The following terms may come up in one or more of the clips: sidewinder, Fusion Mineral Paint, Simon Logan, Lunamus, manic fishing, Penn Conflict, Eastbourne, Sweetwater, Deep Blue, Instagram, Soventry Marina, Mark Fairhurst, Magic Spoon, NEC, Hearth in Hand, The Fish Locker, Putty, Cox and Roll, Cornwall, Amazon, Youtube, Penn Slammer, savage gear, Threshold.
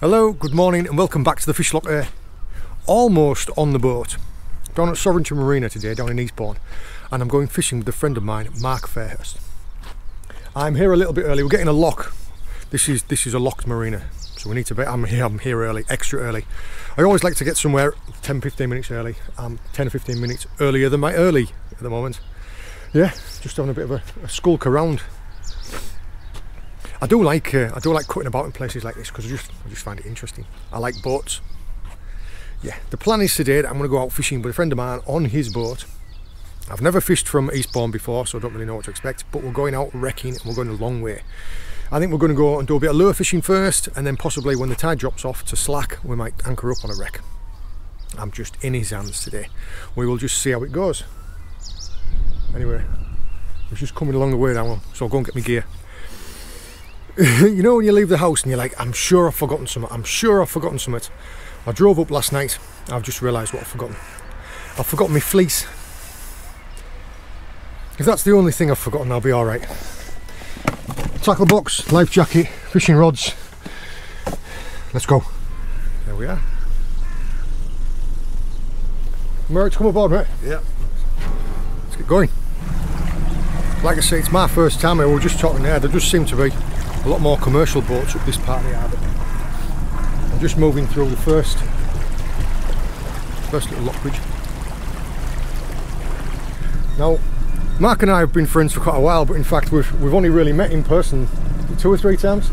Hello, good morning and welcome back to the Fish Locker. Almost on the boat. Down at Soventry Marina today, down in Eastbourne, and I'm going fishing with a friend of mine, Mark Fairhurst. I'm here a little bit early, we're getting a lock. This is a locked marina, so we need to be, I'm here early, extra early. I always like to get somewhere 10-15 minutes early. I'm 10-15 minutes earlier than my early at the moment. Yeah, just having a bit of a skulk around. I do like cutting about in places like this because I just find it interesting. I like boats. Yeah, the plan is today that I'm going to go out fishing with a friend of mine on his boat. I've never fished from Eastbourne before, so I don't really know what to expect, but we're going out wrecking and we're going a long way. I think we're going to go and do a bit of lure fishing first, and then possibly when the tide drops off to slack, we might anchor up on a wreck. I'm just in his hands today. We will just see how it goes. Anyway, it's just coming along the way now, so I'll go and get my gear. You know when you leave the house and you're like, I'm sure I've forgotten something. I drove up last night, I've just realised what I've forgotten. I've forgotten my fleece. If that's the only thing I've forgotten, I'll be alright. Tackle box, life jacket, fishing rods. Let's go. There we are. Merrick, come aboard, mate. Yeah. Let's get going. Like I say, it's my first time here, we were just talking there. There just seem to be a lot more commercial boats up this part of the harbour. I'm just moving through the first little lock bridge. Now, Mark and I have been friends for quite a while, but in fact we've only really met in person 2 or 3 times.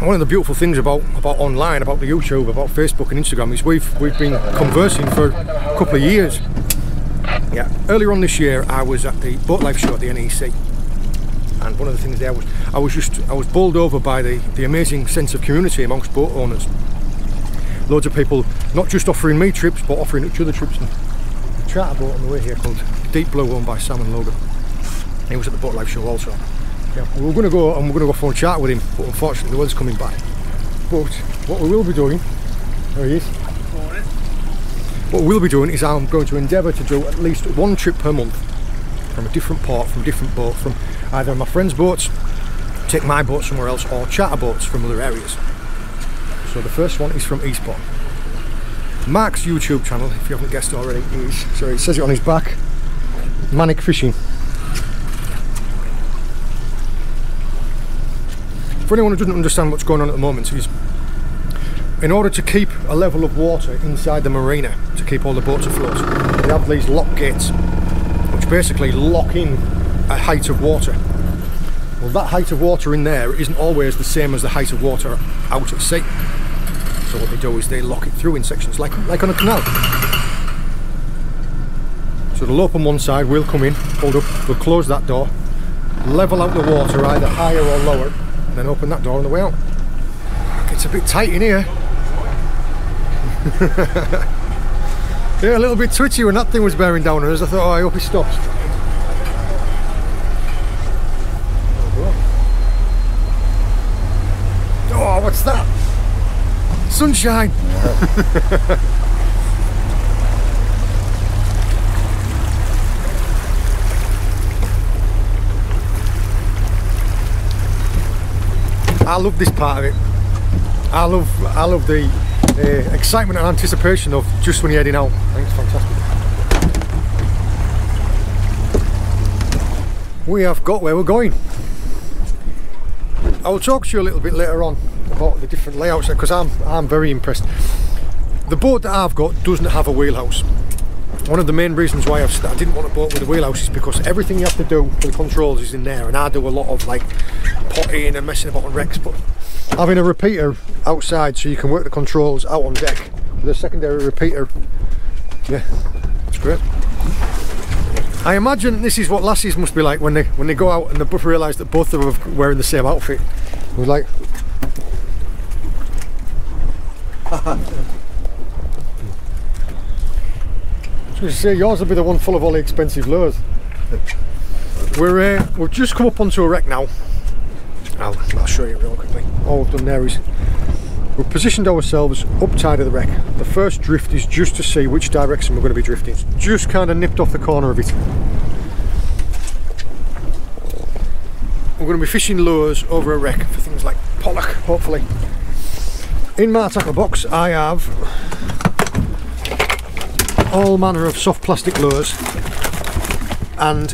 One of the beautiful things about online, about the YouTube, about Facebook and Instagram is we've been conversing for a couple of years. Yeah, earlier on this year I was at the boat life show at the NEC. And one of the things there was I was bowled over by the amazing sense of community amongst boat owners. Loads of people not just offering me trips but offering each other trips. And a charter boat on the way here called Deep Blue, owned by Simon Logan. He was at the boat life show also. Yeah, we were going to go and for a chat with him, but unfortunately the weather's coming back. But what we will be doing, there he is. What we'll be doing is I'm going to endeavour to do at least one trip per month from a different port, from a different boat, from either my friends' boats, take my boat somewhere else, or charter boats from other areas. So the first one is from Eastbourne. Mark's YouTube channel, if you haven't guessed already, is, sorry, it says it on his back, Manic Fishing. For anyone who doesn't understand what's going on at the moment, is in order to keep a level of water inside the marina, to keep all the boats afloat, they have these lock gates, which basically lock in a height of water. Well, that height of water in there isn't always the same as the height of water out at sea. So what they do is they lock it through in sections, like on a canal. So they'll open one side, we'll come in, hold up, we'll close that door, level out the water either higher or lower, and then open that door on the way out. It's a bit tight in here. Yeah, a little bit twitchy when that thing was bearing down on us. I thought, oh, I hope it stops. Oh, what's that? Sunshine! I love this part of it. I love the excitement and anticipation of just when you're heading out. I think it's fantastic. We have got where we're going. I will talk to you a little bit later on about the different layouts because I'm very impressed. The boat that I've got doesn't have a wheelhouse. One of the main reasons why I didn't want a boat with a wheelhouse is because everything you have to do for the controls is in there, and I do a lot of like potting and messing about on wrecks, but having a repeater outside so you can work the controls out on deck with a secondary repeater, yeah, it's great. I imagine this is what lassies must be like when they go out and they both realise that both of them are wearing the same outfit. We're like, I was going to say, yours will be the one full of all the expensive lures. We've just come up onto a wreck now. I'll show you real quickly. All we've done there is we've positioned ourselves up tide of the wreck. The first drift is just to see which direction we're going to be drifting. It's just kind of nipped off the corner of it. We're going to be fishing lures over a wreck for things like pollock, hopefully. In my tackle box I have all manner of soft plastic lures and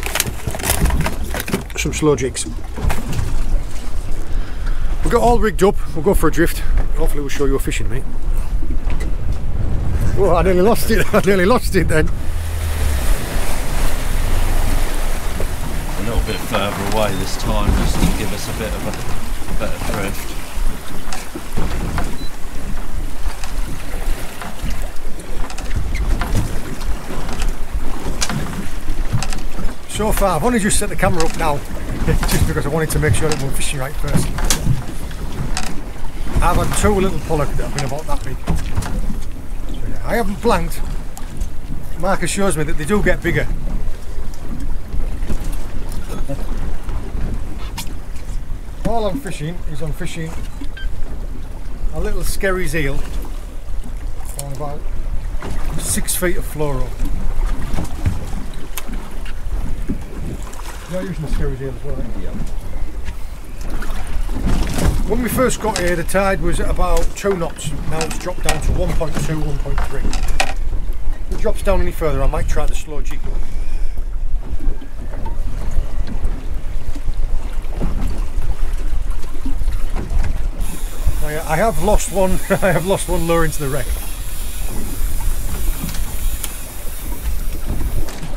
some slow jigs. We've got all rigged up, we'll go for a drift. Hopefully we'll show you a fishing, mate. Oh, I nearly lost it, I nearly lost it then. A little bit further away this time, just to give us a bit of a better drift. So far, I've only just set the camera up now, just because I wanted to make sure that we're fishing right first. I've had two little pollock that have been about that big. So yeah, I haven't blanked. Mark assures me that they do get bigger. All I'm fishing is I'm fishing a little skerries eel on about 6 feet of fluoro. You're using the skerries eel as well, aren't you? Yeah. When we first got here the tide was at about 2 knots, now it's dropped down to 1.2, 1.3. If it drops down any further I might try the slow jig. I have lost one, I have lost one lure into the wreck.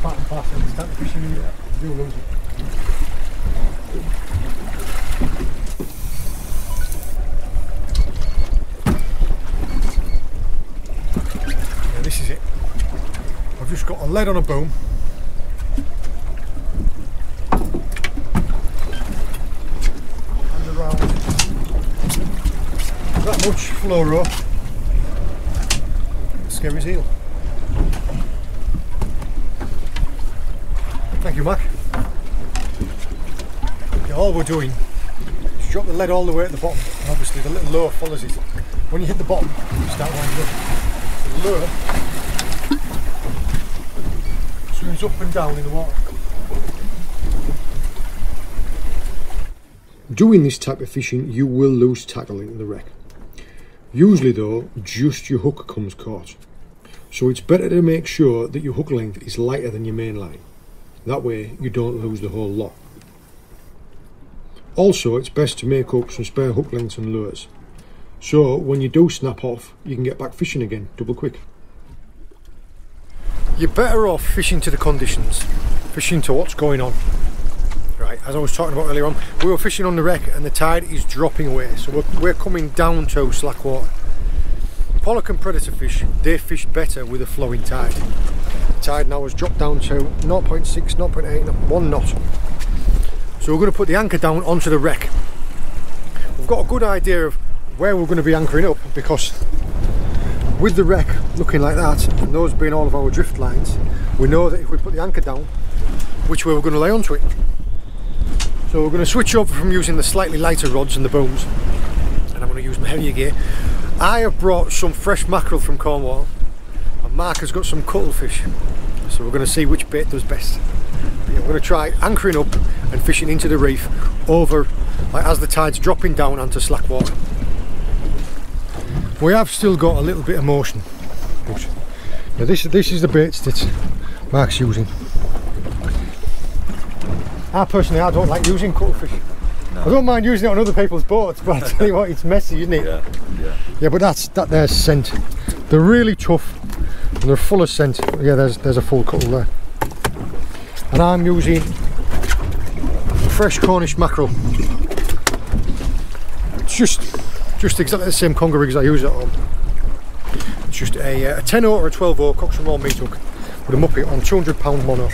Part and parcel, it's time to fish in here. You do lose it. Just got a lead on a boom. And around that much fluoro. Skerries eel. Thank you, Mac. Okay, all we're doing is drop the lead all the way at the bottom. And obviously the little lure follows it. When you hit the bottom, you start winding up. The lure up and down in the water. Doing this type of fishing you will lose tackle into the wreck. Usually though just your hook comes caught, so it's better to make sure that your hook length is lighter than your main line. That way you don't lose the whole lot. Also it's best to make up some spare hook lengths and lures, so when you do snap off you can get back fishing again double quick. You're better off fishing to the conditions, fishing to what's going on. Right, as I was talking about earlier on, we were fishing on the wreck and the tide is dropping away, so we're coming down to slack water. Pollock and predator fish, they fish better with a flowing tide. The tide now has dropped down to 0.6, 0.8, 1 knot. So we're going to put the anchor down onto the wreck. We've got a good idea of where we're going to be anchoring up, because with the wreck looking like that and those being all of our drift lines, we know that if we put the anchor down which way we're going to lay onto it. So we're going to switch over from using the slightly lighter rods and the booms, and I'm going to use my heavier gear. I have brought some fresh mackerel from Cornwall and Mark has got some cuttlefish, so we're going to see which bait does best. But yeah, we're going to try anchoring up and fishing into the reef over, like, as the tide's dropping down onto slack water. We have still got a little bit of motion. Now this is the bait that Mark's using. I don't like using cuttlefish. No. I don't mind using it on other people's boats, but I tell you what, it's messy, isn't it? Yeah, but that there's scent. They're really tough and they're full of scent. Yeah, there's a full cuttle there. And I'm using fresh Cornish mackerel. It's just exactly the same conger rigs I use at home. It's just a 10-0 or a 12-0 Cox and Roll meat hook with a muppet on 200 pound mono.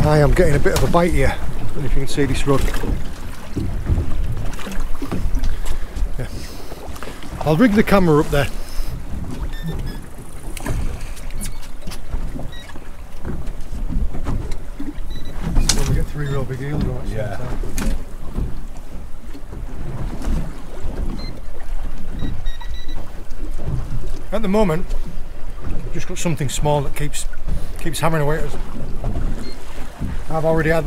I am getting a bit of a bite here. I don't know if you can see this rod. Yeah. I'll rig the camera up there. This is when we get three real big eels on. Yeah. At the moment, I've just got something small that keeps hammering away at us. I've already had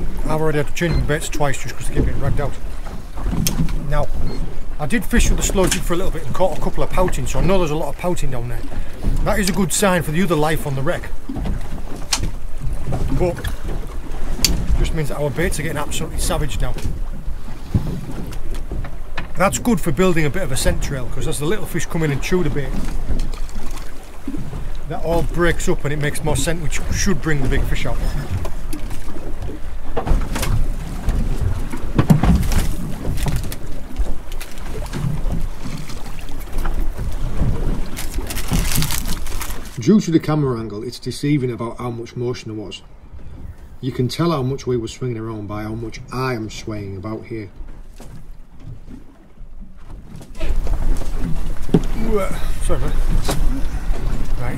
to change my baits twice just because they keep getting dragged out. Now, I did fish with the slow jig for a little bit and caught a couple of pouting, so I know there's a lot of pouting down there. That is a good sign for the other life on the wreck. But it just means that our baits are getting absolutely savage now. That's good for building a bit of a scent trail, because as the little fish come in and chew the bait, that all breaks up and it makes more scent, which should bring the big fish out. Due to the camera angle, it's deceiving about how much motion there was. You can tell how much we were swinging around by how much I am swaying about here. Sorry, man. Right,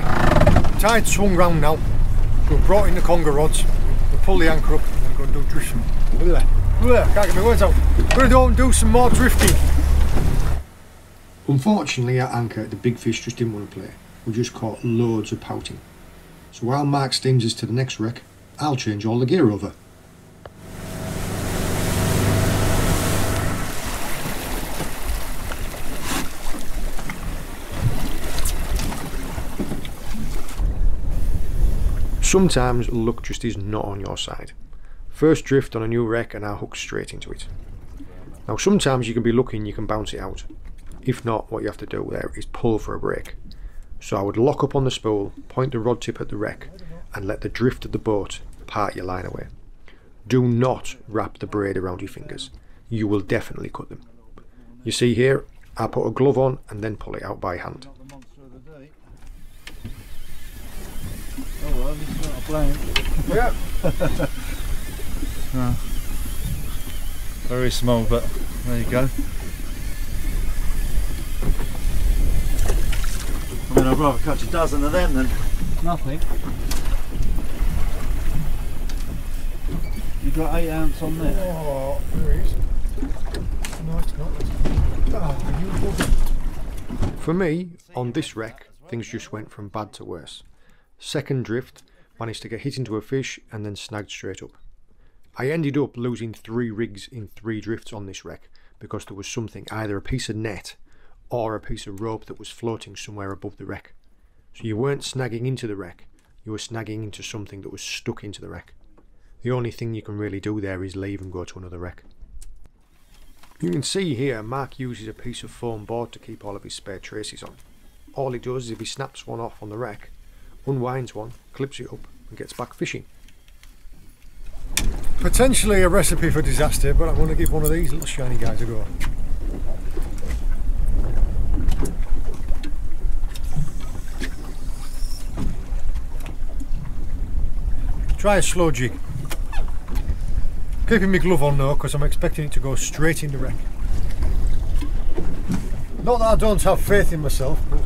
tide swung round now, so we've brought in the conger rods, we'll pull the anchor up and then go and do drifting. Can't get my words out. We're going to go and do some more drifting. Unfortunately at anchor, the big fish just didn't want to play. We just caught loads of pouting. So while Mark steams us to the next wreck, I'll change all the gear over. Sometimes luck just is not on your side. First drift on a new wreck and I hook straight into it. Now sometimes you can be lucky and you can bounce it out. If not, what you have to do there is pull for a break. So I would lock up on the spool, point the rod tip at the wreck and let the drift of the boat part your line away. Do not wrap the braid around your fingers. You will definitely cut them. You see here, I put a glove on and then pull it out by hand. Oh well, this is not a plan. Yeah. No. Very small, but there you go. I mean, I'd rather catch a dozen of them than nothing. You got 8 ounce on there. Oh, there is. No, it's not. Oh, for me, on this wreck, things just went from bad to worse. Second drift, managed to get hit into a fish and then snagged straight up. I ended up losing 3 rigs in 3 drifts on this wreck because there was something, either a piece of net or a piece of rope that was floating somewhere above the wreck. So you weren't snagging into the wreck, you were snagging into something that was stuck into the wreck. The only thing you can really do there is leave and go to another wreck. You can see here Mark uses a piece of foam board to keep all of his spare traces on. All he does is if he snaps one off on the wreck, unwinds one, clips it up and gets back fishing. Potentially a recipe for disaster, but I'm going to give one of these little shiny guys a go. Try a slow jig. Keeping my glove on though, because I'm expecting it to go straight in the wreck. Not that I don't have faith in myself, but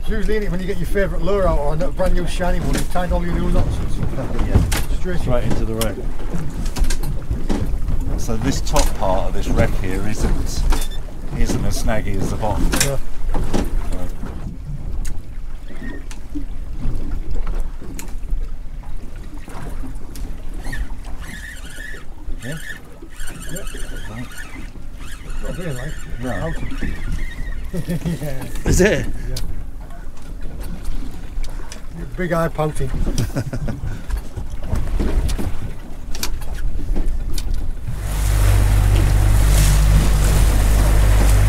it's usually in it when you get your favourite lure out or a brand new shiny one, you've tied all your new knots and stuff like that. Yeah. Straight into the wreck. So this top part of this wreck here isn't as snaggy as the bottom. Yeah. Yeah. Yeah. Right. Really like no. Yeah. Is it? Yeah. Your big eye pouting.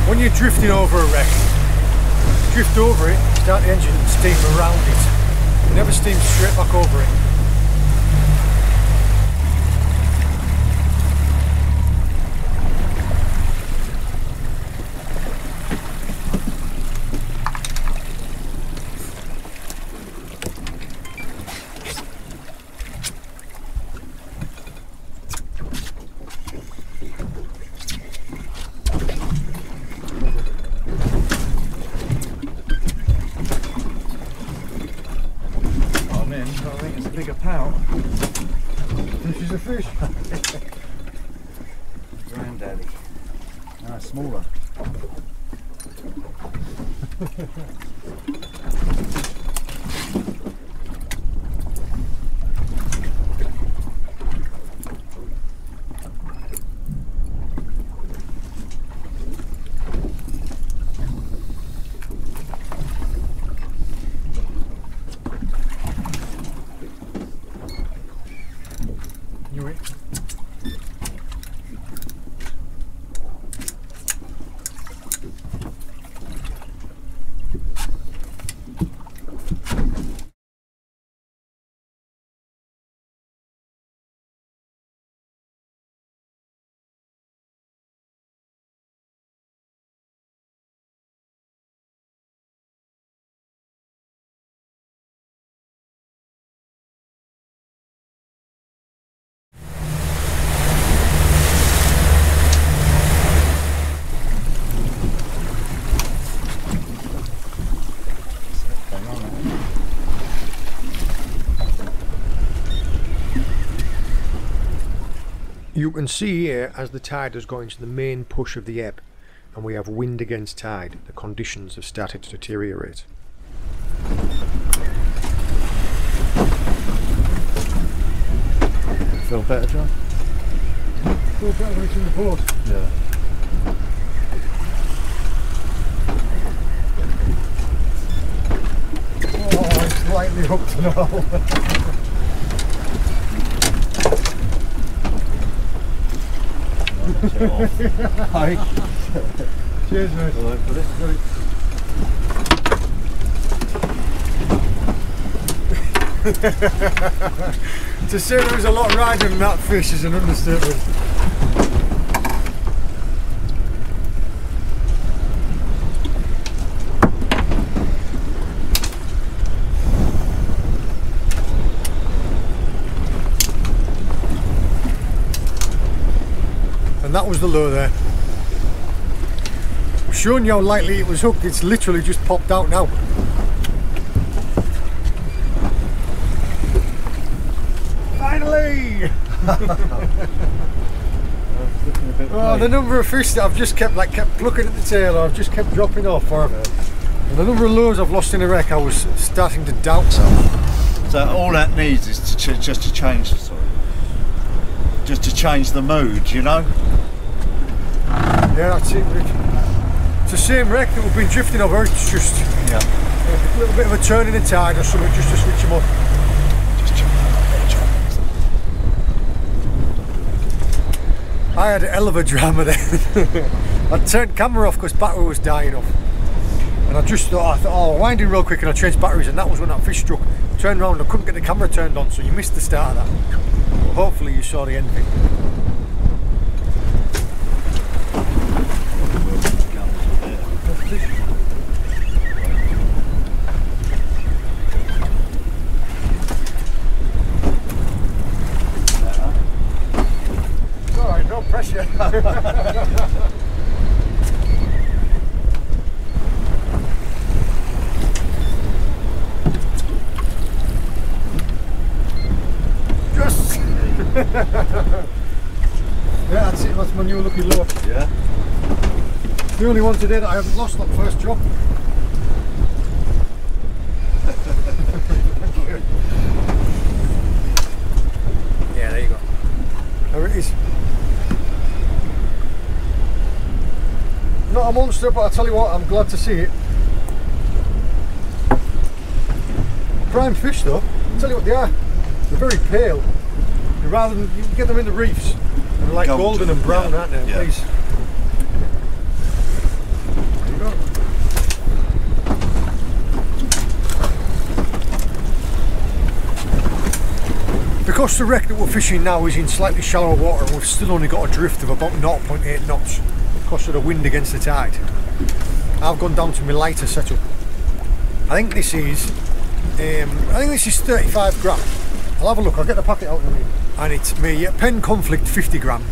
When you're drifting over a wreck, drift over it, start the engine and steam around it. You never steam straight back over it. you can see here, as the tide has gone into the main push of the ebb and we have wind against tide, the conditions have started to deteriorate. Feel better, John? Feel better when it's in the port. Yeah. Oh, I'm slightly hooked and all. Hi. Cheers, mate. All right, buddy. Got it. To say there was a lot riding on that fish is an understatement. And that was the lure there. I'm showing you how lightly it was hooked, it's literally just popped out now. Oh, the number of fish that I've just kept plucking at the tail, or I've just kept dropping off, or the number of lures I've lost in a wreck, I was starting to doubt. So all that needs is to just to change the mood, you know. Yeah, that's it, Rick. It's the same wreck that we've been drifting over. It's just a little bit of a turn in the tide or something, just to switch them up. I had a hell of a drama then. I turned camera off because battery was dying off, and I thought, oh, I'll wind in real quick, and I changed batteries, and that was when that fish struck. I turned round, I couldn't get the camera turned on, so you missed the start of that. But hopefully you saw the end of it. Pressure. Just yeah, that's it, that's my new lucky lure. Yeah. The only one today that I haven't lost that first drop. Yeah, there you go. There it is. Not a monster, but I tell you what, I'm glad to see it. Prime fish though, I'll tell you what they are. They're very pale. They're rather than, you can get them in the reefs. They're like golden and brown, aren't they? Yeah. Please. There you go. Because the wreck that we're fishing now is in slightly shallow water, we've still only got a drift of about 0.8 knots. Because of the wind against the tide. I've gone down to my lighter setup. I think this is 35 gram. I'll have a look, I'll get the packet out in a minute. And it's me Penn Conflict 50 gram.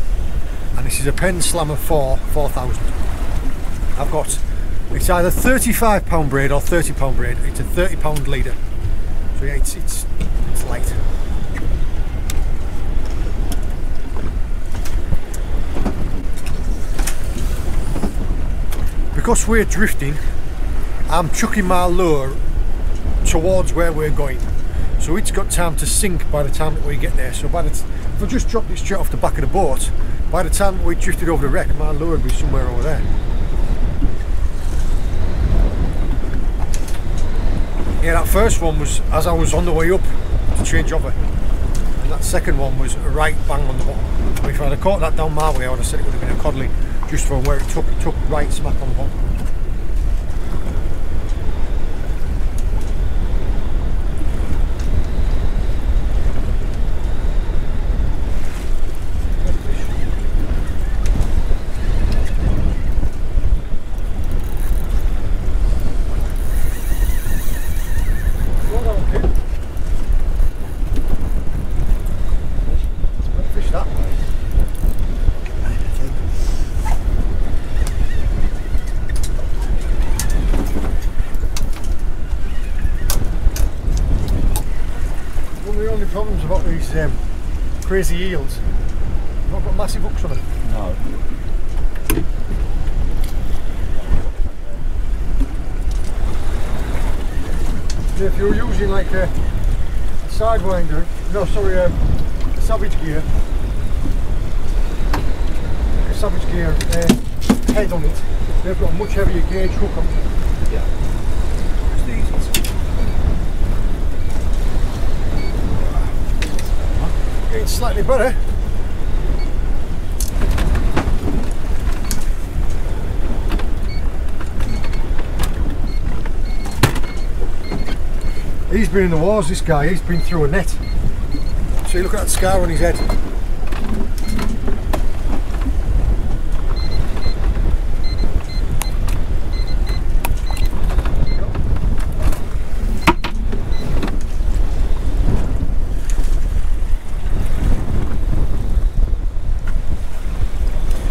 And this is a Penn Slammer 4000. I've got, it's either 35 pound braid or 30 pound braid. It's a 30 pound leader. So yeah, it's light. Because we're drifting, I'm chucking my lure towards where we're going, so it's got time to sink by the time that we get there. So if I just dropped it straight off the back of the boat, by the time we drifted over the wreck, my lure would be somewhere over there. Yeah, that first one was as I was on the way up to change over, and that second one was right bang on the bottom. If I'd have caught that down my way, I would have said it would have been a codling. Just from where it took right smack on the bottom. Problems about these crazy eels. I've not got got massive hooks from it? No. If you're using like a sidewinder, no sorry, a savage gear, head on it, they've got a much heavier gauge hook on it. Yeah. It's the easiest. Getting slightly better. He's been in the wars, this guy, he's been through a net. See, look at that scar on his head.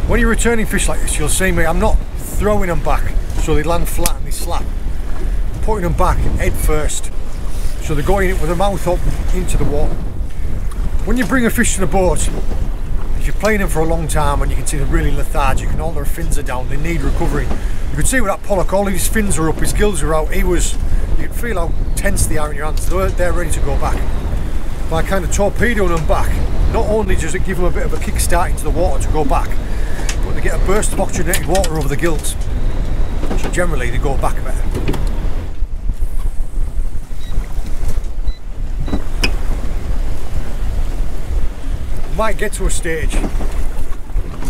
When you're returning fish like this, you'll see me, I'm not throwing them back so they land flat and they slap. I'm putting them back head first. So they're going in with their mouth up into the water. When you bring a fish to the boat, if you're playing them for a long time and you can see they're really lethargic and all their fins are down, they need recovering. You could see with that pollock, all his fins were up, his gills were out, he was, you could feel how tense they are in your hands, they're ready to go back. By kind of torpedoing them back, not only does it give them a bit of a kick start into the water to go back, but they get a burst of oxygenated water over the gills. So generally they go back better. Might get to a stage,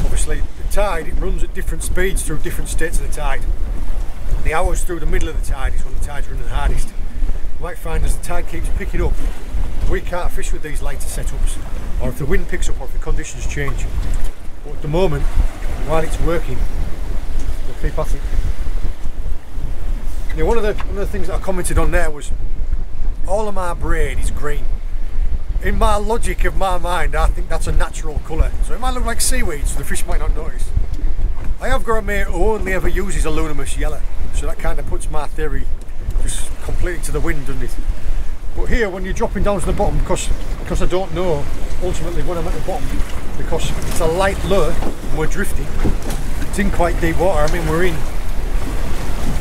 obviously the tide, it runs at different speeds through different states of the tide. The hours through the middle of the tide is when the tide's running the hardest. You might find as the tide keeps picking up, we can't fish with these lighter setups, or if the wind picks up or if the conditions change. But at the moment, while it's working, we'll keep at it. Now one of the things that I commented on there was, all of my braid is green. In my logic of my mind, I think that's a natural colour. So it might look like seaweed, so the fish might not notice. I have got a mate who only ever uses a Lunamus yellow, so that kind of puts my theory just completely to the wind, doesn't it? But here, when you're dropping down to the bottom, because I don't know ultimately when I'm at the bottom, because it's a light lure and we're drifting. It's in quite deep water. I mean, we're in,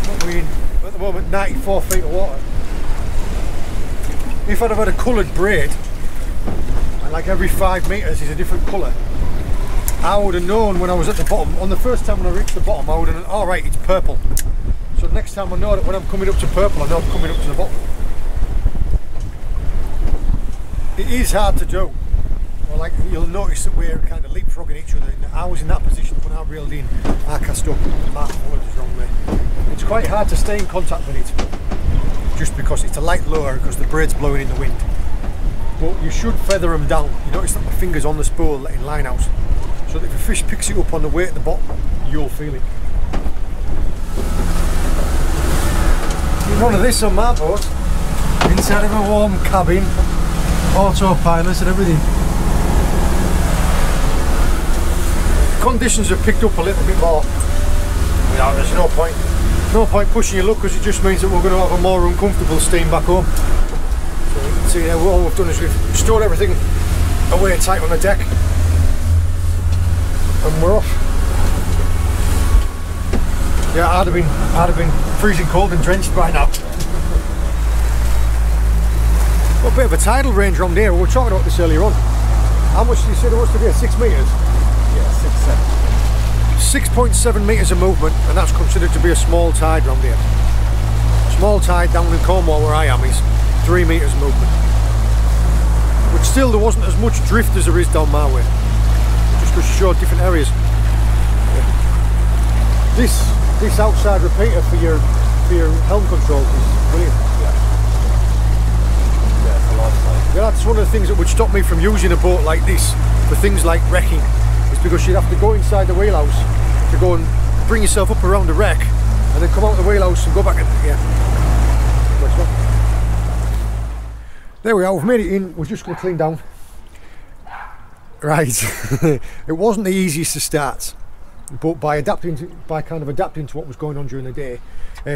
what are we in? At the moment, 94 feet of water. If I'd have had a coloured braid, like every 5 metres is a different colour, I would have known when I was at the bottom. On the first time when I reached the bottom, I would have known, all right, it's purple. So the next time I know that when I'm coming up to purple, I know I'm coming up to the bottom. It is hard to do. Well, like you'll notice that we're kind of leapfrogging each other. I was in that position when I reeled in, I cast up, Mark forward is wrong there. It's quite hard to stay in contact with it, just because it's a light lure, because the braid's blowing in the wind. But you should feather them down. You notice that my finger's on the spool letting line out, so that if a fish picks it up on the weight at the bottom, you'll feel it. None of this on my boat. Inside of a warm cabin, autopilots and everything. Conditions have picked up a little bit more. Yeah, there's no point pushing your luck, because it just means that we're going to have a more uncomfortable steam back home. So yeah, all we've done is we've stored everything away tight on the deck and we're off. Yeah, I'd have been freezing cold and drenched by now. Got a bit of a tidal range around here. We were talking about this earlier on. How much did you say there was today? 6 metres? Yeah, 6.7. 6.7 metres of movement, and that's considered to be a small tide round here. Small tide down in Cornwall where I am is 3 metres movement, which still there wasn't as much drift as there is down my way, just to show different areas. Yeah. This outside repeater for your helm control is brilliant. Yeah, yeah, it's a lot of fun. Yeah, that's one of the things that would stop me from using a boat like this for things like wrecking, is because you'd have to go inside the wheelhouse to go and bring yourself up around the wreck, and then come out the wheelhouse and go back at it. Yeah. There we are, we've made it in, we're just going to clean down. Right, it wasn't the easiest to start, but by kind of adapting to what was going on during the day,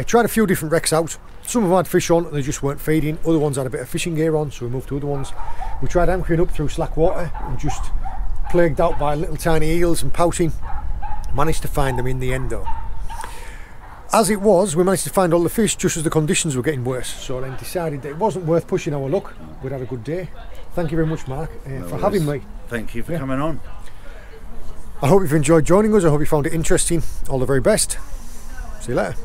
tried a few different wrecks out. Some of them had fish on and they just weren't feeding, other ones had a bit of fishing gear on, so we moved to other ones. We tried anchoring up through slack water and just plagued out by little tiny eels and pouting. Managed to find them in the end though. As it was, we managed to find all the fish just as the conditions were getting worse, so then decided that it wasn't worth pushing our luck. We'd had a good day. Thank you very much, Mark, for having me. Thank you for coming on. I hope you've enjoyed joining us. I hope you found it interesting. All the very best. See you later.